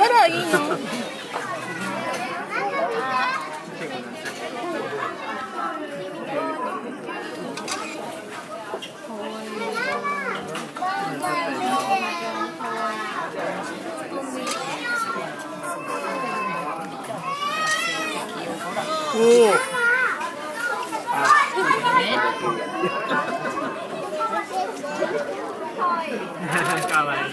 あら、いいの。おお。かわいい。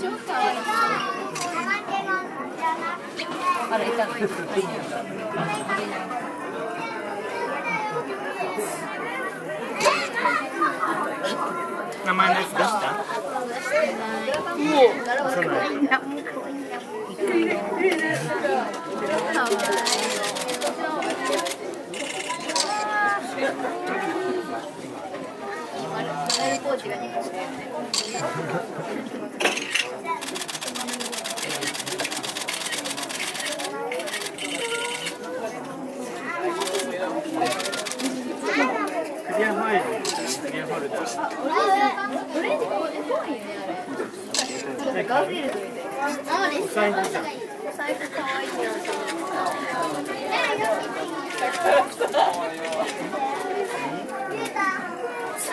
超かわいい。あれいたの。名前のやつ出した？もう。クリアファイル。最高可愛いな。ゆう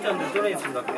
ちゃんどれにするんだっけ？